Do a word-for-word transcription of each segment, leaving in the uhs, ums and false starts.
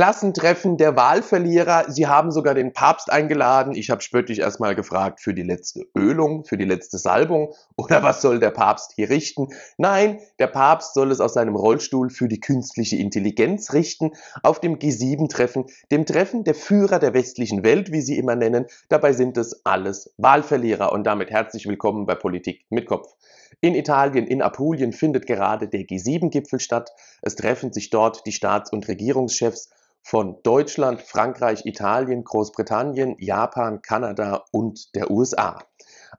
Klassentreffen der Wahlverlierer. Sie haben sogar den Papst eingeladen. Ich habe spöttisch erstmal gefragt für die letzte Ölung, für die letzte Salbung oder was soll der Papst hier richten? Nein, der Papst soll es aus seinem Rollstuhl für die künstliche Intelligenz richten auf dem G sieben Treffen, dem Treffen der Führer der westlichen Welt, wie sie immer nennen. Dabei sind es alles Wahlverlierer und damit herzlich willkommen bei Politik mit Kopf. In Italien, in Apulien findet gerade der G sieben Gipfel statt. Es treffen sich dort die Staats- und Regierungschefs von Deutschland, Frankreich, Italien, Großbritannien, Japan, Kanada und der U S A.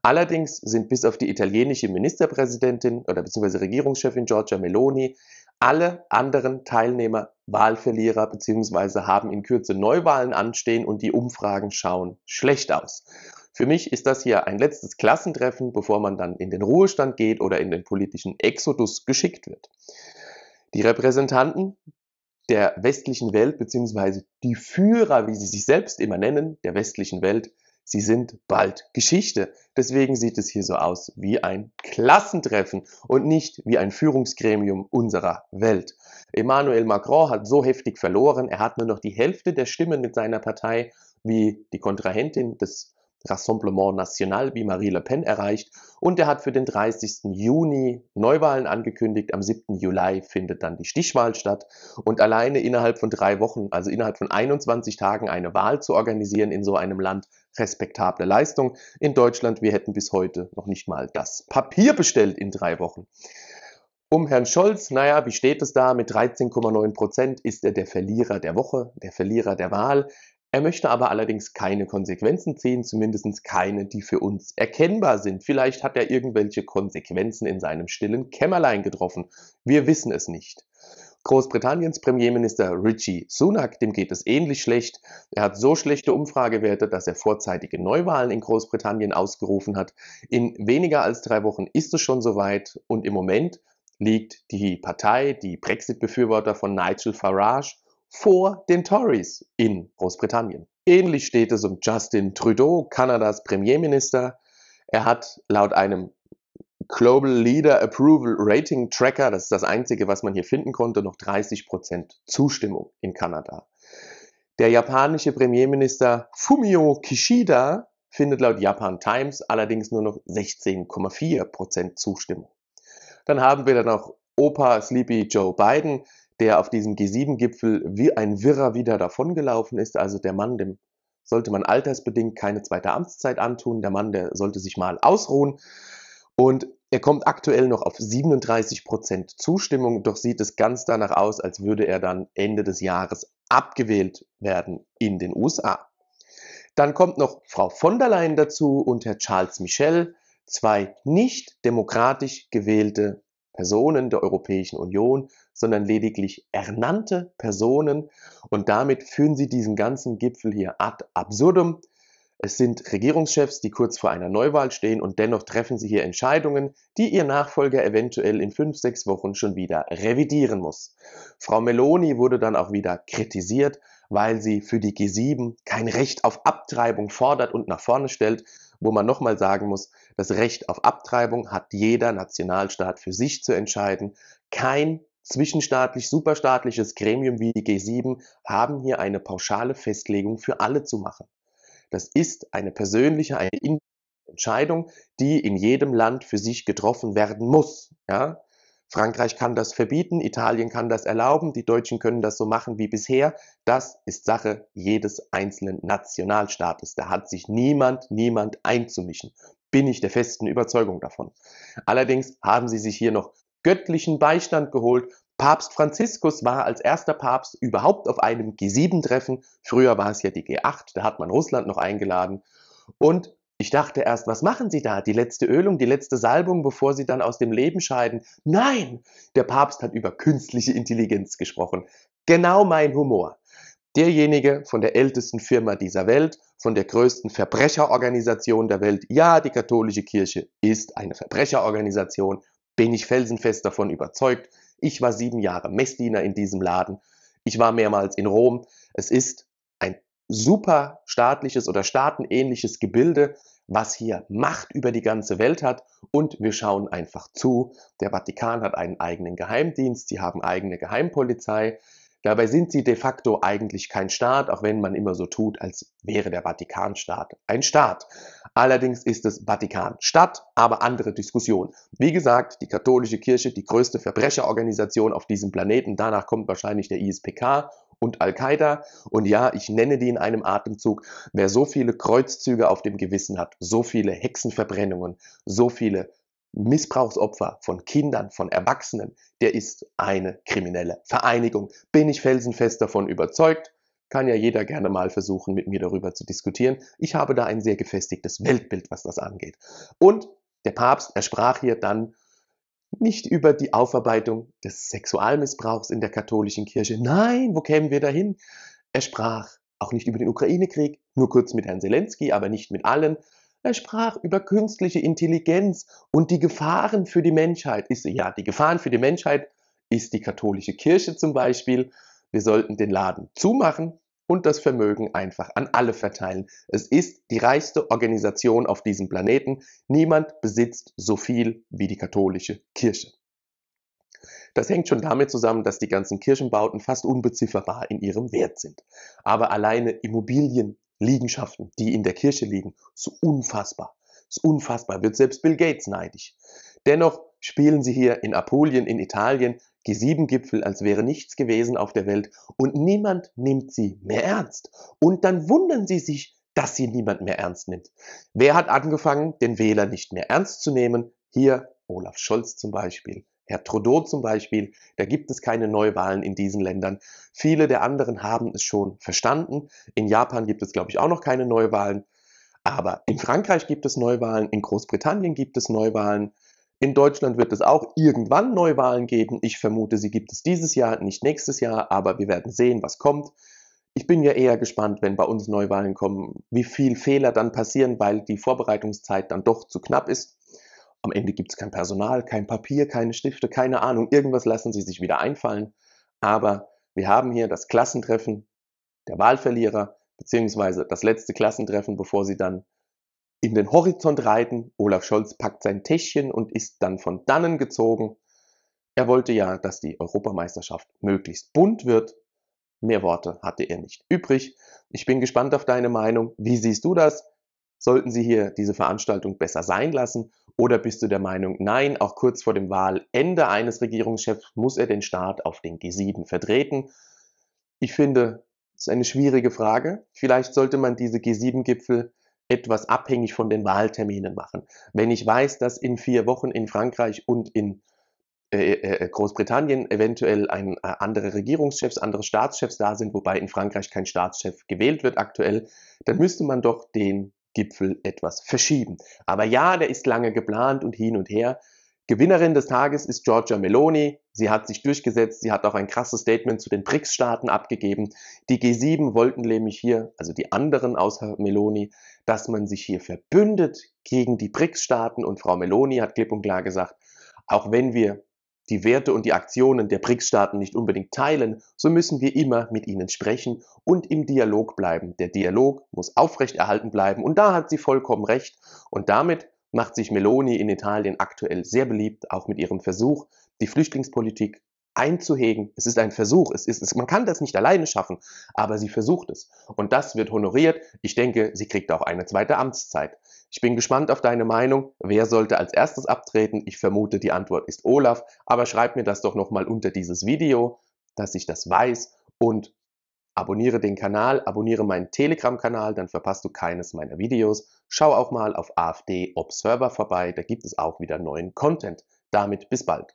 Allerdings sind bis auf die italienische Ministerpräsidentin oder beziehungsweise Regierungschefin Giorgia Meloni alle anderen Teilnehmer Wahlverlierer beziehungsweise haben in Kürze Neuwahlen anstehen und die Umfragen schauen schlecht aus. Für mich ist das hier ein letztes Klassentreffen, bevor man dann in den Ruhestand geht oder in den politischen Exodus geschickt wird. Die Repräsentanten der westlichen Welt, beziehungsweise die Führer, wie sie sich selbst immer nennen, der westlichen Welt, sie sind bald Geschichte. Deswegen sieht es hier so aus wie ein Klassentreffen und nicht wie ein Führungsgremium unserer Welt. Emmanuel Macron hat so heftig verloren, er hat nur noch die Hälfte der Stimmen mit seiner Partei, wie die Kontrahentin des Rassemblement National wie Marie Le Pen erreicht und er hat für den dreißigsten Juni Neuwahlen angekündigt. Am siebten Juli findet dann die Stichwahl statt und alleine innerhalb von drei Wochen, also innerhalb von einundzwanzig Tagen eine Wahl zu organisieren in so einem Land, respektable Leistung. In Deutschland, wir hätten bis heute noch nicht mal das Papier bestellt in drei Wochen. Um Herrn Scholz, naja, wie steht es da? Mit dreizehn Komma neun Prozent ist er der Verlierer der Woche, der Verlierer der Wahl. Er möchte aber allerdings keine Konsequenzen ziehen, zumindest keine, die für uns erkennbar sind. Vielleicht hat er irgendwelche Konsequenzen in seinem stillen Kämmerlein getroffen. Wir wissen es nicht. Großbritanniens Premierminister Rishi Sunak, dem geht es ähnlich schlecht. Er hat so schlechte Umfragewerte, dass er vorzeitige Neuwahlen in Großbritannien ausgerufen hat. In weniger als drei Wochen ist es schon soweit und im Moment liegt die Partei, die Brexit-Befürworter von Nigel Farage, vor den Tories in Großbritannien. Ähnlich steht es um Justin Trudeau, Kanadas Premierminister. Er hat laut einem Global Leader Approval Rating Tracker, das ist das Einzige, was man hier finden konnte, noch dreißig Prozent Zustimmung in Kanada. Der japanische Premierminister Fumio Kishida findet laut Japan Times allerdings nur noch sechzehn Komma vier Prozent Zustimmung. Dann haben wir dann noch Opa Sleepy Joe Biden, der auf diesem G sieben Gipfel wie ein Wirrer wieder davongelaufen ist. Also der Mann, dem sollte man altersbedingt keine zweite Amtszeit antun. Der Mann, der sollte sich mal ausruhen. Und er kommt aktuell noch auf siebenunddreißig Prozent Zustimmung. Doch sieht es ganz danach aus, als würde er dann Ende des Jahres abgewählt werden in den U S A. Dann kommt noch Frau von der Leyen dazu und Herr Charles Michel, zwei nicht demokratisch gewählte Personen der Europäischen Union, sondern lediglich ernannte Personen und damit führen sie diesen ganzen Gipfel hier ad absurdum. Es sind Regierungschefs, die kurz vor einer Neuwahl stehen und dennoch treffen sie hier Entscheidungen, die ihr Nachfolger eventuell in fünf, sechs Wochen schon wieder revidieren muss. Frau Meloni wurde dann auch wieder kritisiert, weil sie für die G sieben kein Recht auf Abtreibung fordert und nach vorne stellt, wo man nochmal sagen muss, das Recht auf Abtreibung hat jeder Nationalstaat für sich zu entscheiden. Kein zwischenstaatlich, superstaatliches Gremium wie die G sieben haben hier eine pauschale Festlegung für alle zu machen. Das ist eine persönliche, eine individuelle Entscheidung, die in jedem Land für sich getroffen werden muss. Ja? Frankreich kann das verbieten, Italien kann das erlauben, die Deutschen können das so machen wie bisher. Das ist Sache jedes einzelnen Nationalstaates. Da hat sich niemand, niemand einzumischen. Bin ich der festen Überzeugung davon. Allerdings haben sie sich hier noch göttlichen Beistand geholt. Papst Franziskus war als erster Papst überhaupt auf einem G sieben Treffen. Früher war es ja die G acht, da hat man Russland noch eingeladen. Und ich dachte erst, was machen sie da? Die letzte Ölung, die letzte Salbung, bevor sie dann aus dem Leben scheiden? Nein, der Papst hat über künstliche Intelligenz gesprochen. Genau mein Humor. Derjenige von der ältesten Firma dieser Welt, von der größten Verbrecherorganisation der Welt. Ja, die katholische Kirche ist eine Verbrecherorganisation. Bin ich felsenfest davon überzeugt. Ich war sieben Jahre Messdiener in diesem Laden. Ich war mehrmals in Rom. Es ist ein super staatliches oder staatenähnliches Gebilde, was hier Macht über die ganze Welt hat. Und wir schauen einfach zu. Der Vatikan hat einen eigenen Geheimdienst. Sie haben eigene Geheimpolizei. Dabei sind sie de facto eigentlich kein Staat, auch wenn man immer so tut, als wäre der Vatikanstaat ein Staat. Allerdings ist es Vatikanstadt, aber andere Diskussion. Wie gesagt, die katholische Kirche, die größte Verbrecherorganisation auf diesem Planeten, danach kommt wahrscheinlich der I S P K und Al-Qaida. Und ja, ich nenne die in einem Atemzug, wer so viele Kreuzzüge auf dem Gewissen hat, so viele Hexenverbrennungen, so viele Missbrauchsopfer von Kindern, von Erwachsenen, der ist eine kriminelle Vereinigung. Bin ich felsenfest davon überzeugt, kann ja jeder gerne mal versuchen, mit mir darüber zu diskutieren. Ich habe da ein sehr gefestigtes Weltbild, was das angeht. Und der Papst, er sprach hier dann nicht über die Aufarbeitung des Sexualmissbrauchs in der katholischen Kirche. Nein, wo kämen wir dahin? Er sprach auch nicht über den Ukraine-Krieg, nur kurz mit Herrn Zelensky, aber nicht mit allen. Er sprach über künstliche Intelligenz und die Gefahren für die Menschheit. Ist, ja, die Gefahren für die Menschheit ist die katholische Kirche zum Beispiel. Wir sollten den Laden zumachen und das Vermögen einfach an alle verteilen. Es ist die reichste Organisation auf diesem Planeten. Niemand besitzt so viel wie die katholische Kirche. Das hängt schon damit zusammen, dass die ganzen Kirchenbauten fast unbezifferbar in ihrem Wert sind. Aber alleine Immobilien, Liegenschaften, die in der Kirche liegen, so unfassbar. So unfassbar, wird selbst Bill Gates neidisch. Dennoch spielen sie hier in Apulien, in Italien, G sieben Gipfel, als wäre nichts gewesen auf der Welt und niemand nimmt sie mehr ernst. Und dann wundern sie sich, dass sie niemand mehr ernst nimmt. Wer hat angefangen, den Wähler nicht mehr ernst zu nehmen? Hier Olaf Scholz zum Beispiel. Herr Trudeau zum Beispiel, da gibt es keine Neuwahlen in diesen Ländern. Viele der anderen haben es schon verstanden. In Japan gibt es, glaube ich, auch noch keine Neuwahlen. Aber in Frankreich gibt es Neuwahlen, in Großbritannien gibt es Neuwahlen. In Deutschland wird es auch irgendwann Neuwahlen geben. Ich vermute, sie gibt es dieses Jahr, nicht nächstes Jahr, aber wir werden sehen, was kommt. Ich bin ja eher gespannt, wenn bei uns Neuwahlen kommen, wie viel Fehler dann passieren, weil die Vorbereitungszeit dann doch zu knapp ist. Am Ende gibt es kein Personal, kein Papier, keine Stifte, keine Ahnung. Irgendwas lassen sie sich wieder einfallen. Aber wir haben hier das Klassentreffen der Wahlverlierer, beziehungsweise das letzte Klassentreffen, bevor sie dann in den Horizont reiten. Olaf Scholz packt sein Täschchen und ist dann von dannen gezogen. Er wollte ja, dass die Europameisterschaft möglichst bunt wird. Mehr Worte hatte er nicht übrig. Ich bin gespannt auf deine Meinung. Wie siehst du das? Sollten sie hier diese Veranstaltung besser sein lassen? Oder bist du der Meinung, nein, auch kurz vor dem Wahlende eines Regierungschefs muss er den Staat auf den G sieben vertreten? Ich finde, das ist eine schwierige Frage. Vielleicht sollte man diese G sieben Gipfel etwas abhängig von den Wahlterminen machen. Wenn ich weiß, dass in vier Wochen in Frankreich und in Großbritannien eventuell ein, andere Regierungschefs, andere Staatschefs da sind, wobei in Frankreich kein Staatschef gewählt wird aktuell, dann müsste man doch den Gipfel etwas verschieben. Aber ja, der ist lange geplant und hin und her. Gewinnerin des Tages ist Giorgia Meloni. Sie hat sich durchgesetzt. Sie hat auch ein krasses Statement zu den BRICS-Staaten abgegeben. Die G sieben wollten nämlich hier, also die anderen außer Meloni, dass man sich hier verbündet gegen die BRICS-Staaten. Und Frau Meloni hat klipp und klar gesagt, auch wenn wir die Werte und die Aktionen der BRICS-Staaten nicht unbedingt teilen, so müssen wir immer mit ihnen sprechen und im Dialog bleiben. Der Dialog muss aufrechterhalten bleiben und da hat sie vollkommen recht. Und damit macht sich Meloni in Italien aktuell sehr beliebt, auch mit ihrem Versuch, die Flüchtlingspolitik einzuhegen. Es ist ein Versuch, es ist, es, man kann das nicht alleine schaffen, aber sie versucht es. Und das wird honoriert. Ich denke, sie kriegt auch eine zweite Amtszeit. Ich bin gespannt auf deine Meinung. Wer sollte als erstes abtreten? Ich vermute, die Antwort ist Olaf. Aber schreib mir das doch nochmal unter dieses Video, dass ich das weiß. Und abonniere den Kanal, abonniere meinen Telegram-Kanal, dann verpasst du keines meiner Videos. Schau auch mal auf A F D Observer vorbei, da gibt es auch wieder neuen Content. Damit bis bald.